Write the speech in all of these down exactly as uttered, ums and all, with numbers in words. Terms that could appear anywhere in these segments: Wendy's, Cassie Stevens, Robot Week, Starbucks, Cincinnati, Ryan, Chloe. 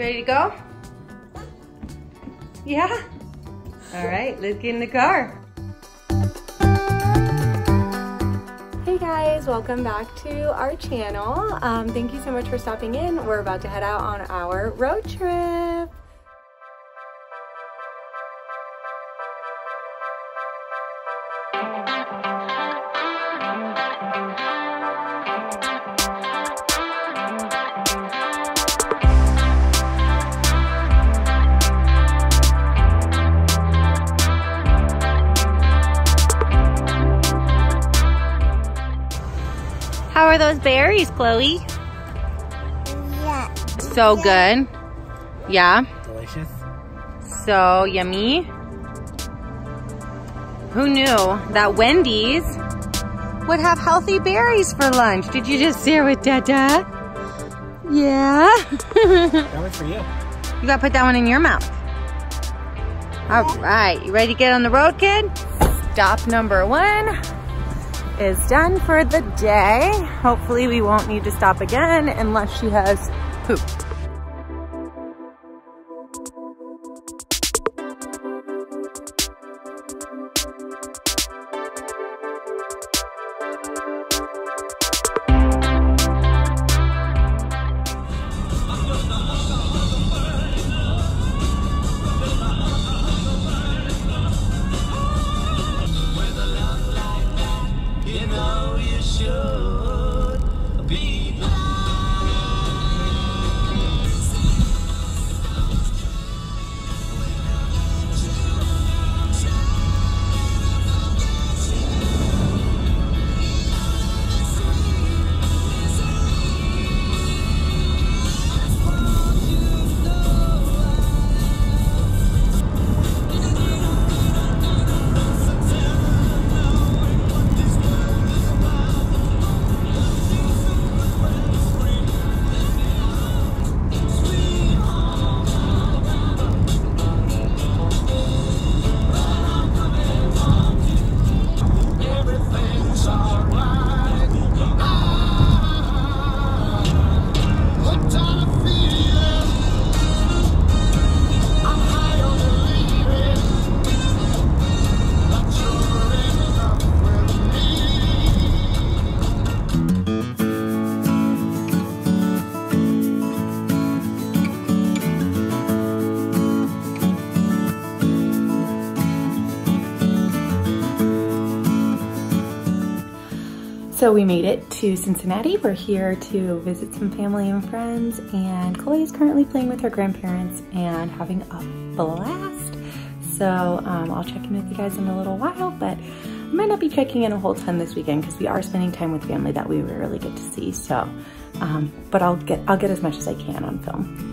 ready to go? Yeah? All right, let's get in the car. Hey guys, welcome back to our channel. Um, thank you so much for stopping in. We're about to head out on our road trip. How are those berries, Chloe? Yeah. So good. Yeah. Delicious. So yummy. Who knew that Wendy's would have healthy berries for lunch? Did you just share with Dada? Yeah. That one's for you. You gotta put that one in your mouth. All right, you ready to get on the road, kid? Stop number one is done for the day. Hopefully we won't need to stop again unless she has poop. So we made it to Cincinnati. We're here to visit some family and friends, and Chloe is currently playing with her grandparents and having a blast. So um, I'll check in with you guys in a little while, but I might not be checking in a whole ton this weekend because we are spending time with family that we really get to see. So, um, but I'll get I'll get as much as I can on film.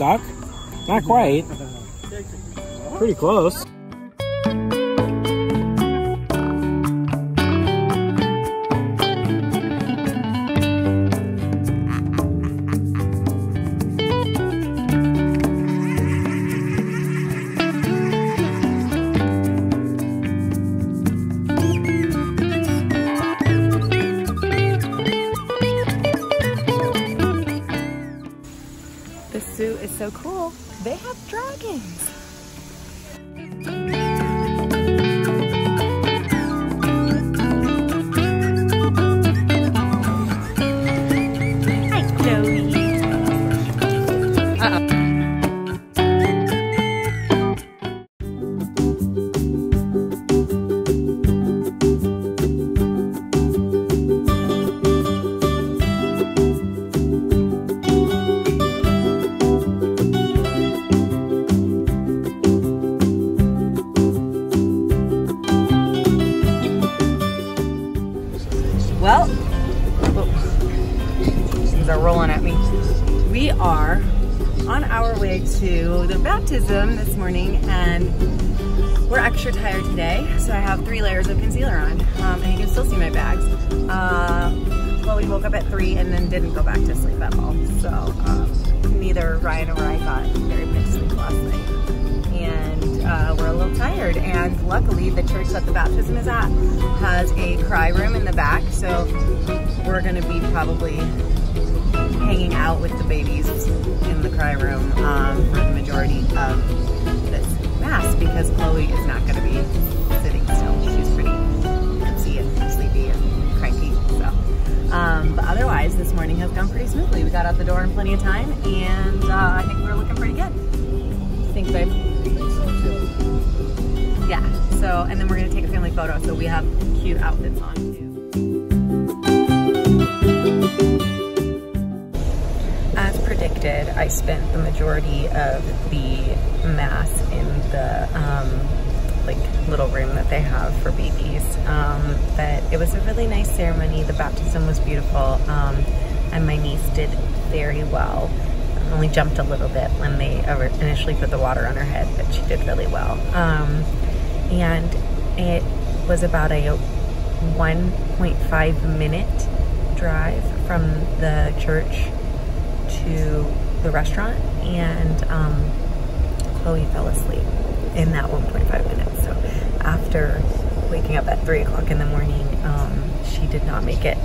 duck? Not quite. Pretty close. Is so cool. They have dragons. Hi, Chloe. Uh-oh. Well, things are rolling at me. We are on our way to the baptism this morning, and we're extra tired today, so I have three layers of concealer on, um, and you can still see my bags. Uh, Chloe woke up at three and then didn't go back to sleep at all, so um, neither Ryan or I got very much sleep last night. And uh, we're a little tired, and luckily the church that the baptism is at has a cry room in the back, so we're gonna be probably hanging out with the babies in the cry room um, for the majority of this mass, because Chloe is not gonna be sitting still. She's pretty tipsy and sleepy and cranky, so. Um, but otherwise, this morning has gone pretty smoothly. We got out the door in plenty of time, and uh, I think we're looking pretty good. Thanks, babe. Yeah, so, and then we're gonna take a family photo, so we have cute outfits on too. As predicted, I spent the majority of the mass in the um, like little room that they have for babies. Um, but it was a really nice ceremony. The baptism was beautiful, um, and my niece did very well. Only jumped a little bit when they initially put the water on her head, but she did really well. Um, and it was about a one point five minute drive from the church to the restaurant, and um, Chloe fell asleep in that one point five minutes. So after waking up at three o'clock in the morning, um, she did not make it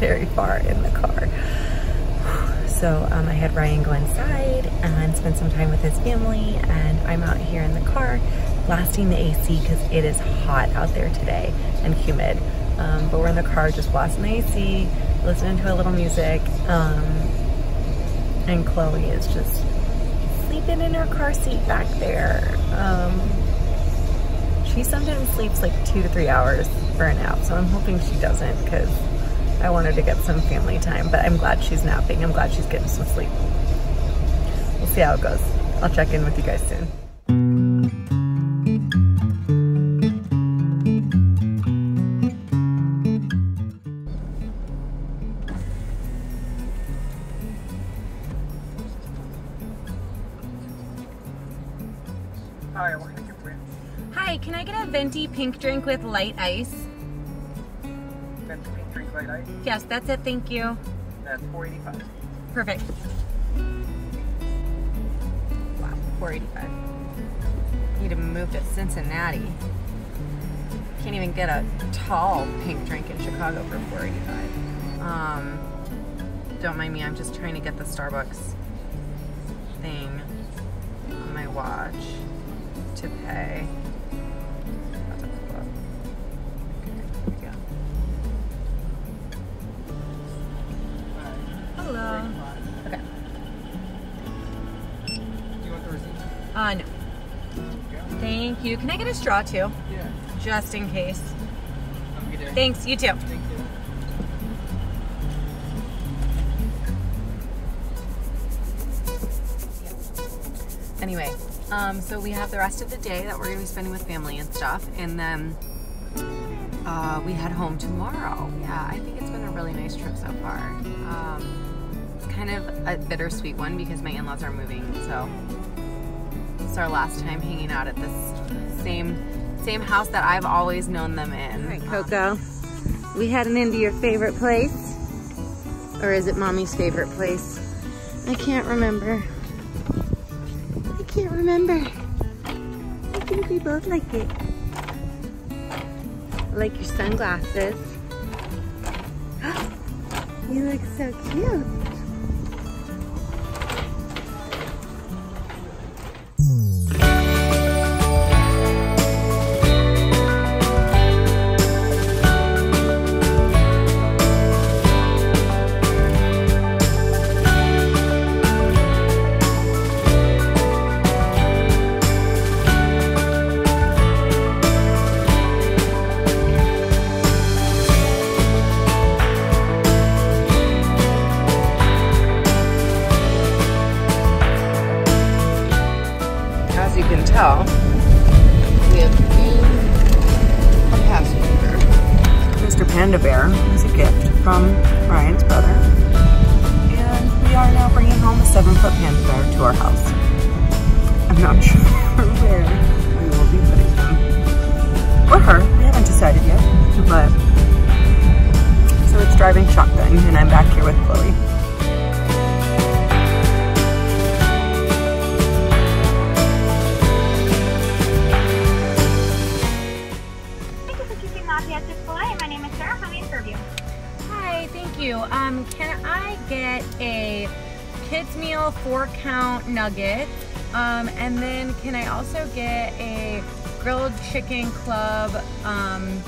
very far in the car. So um, I had Ryan go inside and spend some time with his family, and I'm out here in the car blasting the A C because it is hot out there today and humid. Um, but we're in the car just blasting the A C, listening to a little music, um, and Chloe is just sleeping in her car seat back there. Um, she sometimes sleeps like two to three hours for a nap, so I'm hoping she doesn't, because I wanted to get some family time, but I'm glad she's napping. I'm glad she's getting some sleep. We'll see how it goes. I'll check in with you guys soon. Hi, can I get a venti pink drink with light ice? Yes, that's it, thank you. That's four eighty-five. Perfect. Wow, four eighty-five. Need to move to Cincinnati. Can't even get a tall pink drink in Chicago for four eighty-five. Um, don't mind me, I'm just trying to get the Starbucks thing on my watch to pay. Okay. Do you want the receipt? Uh, no. Yeah. Thank you. Can I get a straw too? Yeah. Just in case. Have a good day. Thanks, you too. Thank you. Anyway, um, so we have the rest of the day that we're going to be spending with family and stuff, and then uh, we head home tomorrow. Yeah, I think it's been a really nice trip so far. Um, kind of a bittersweet one because my in-laws are moving, so it's our last time hanging out at this same same house that I've always known them in. All right, Coco, um, we heading into your favorite place, or is it mommy's favorite place? I can't remember. I can't remember. I think we both like it. I like your sunglasses. You look so cute. From Ryan's brother, and we are now bringing home a seven-foot panda bear to our house. I'm not sure where we will be putting him, or her. We haven't decided yet, but so it's driving shotgun, and I'm back here with Chloe. Um, can I get a kids meal four count nugget? Um, and then can I also get a grilled chicken club um,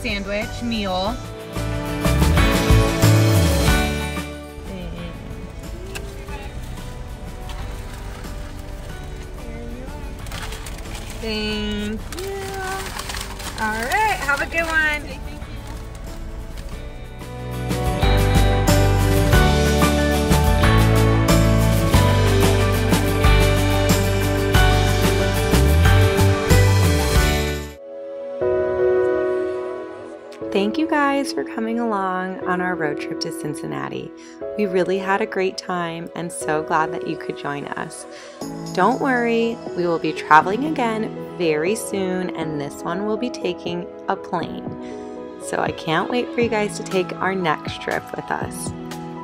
sandwich meal? Thank you. All right, have a good one. Thank you guys for coming along on our road trip to Cincinnati. We really had a great time and so glad that you could join us. Don't worry, we will be traveling again very soon, and this one will be taking a plane. So I can't wait for you guys to take our next trip with us.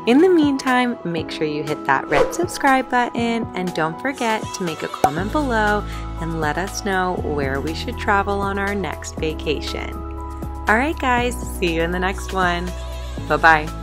In the meantime, make sure you hit that red subscribe button, and don't forget to make a comment below and let us know where we should travel on our next vacation. All right, guys, see you in the next one. Bye-bye.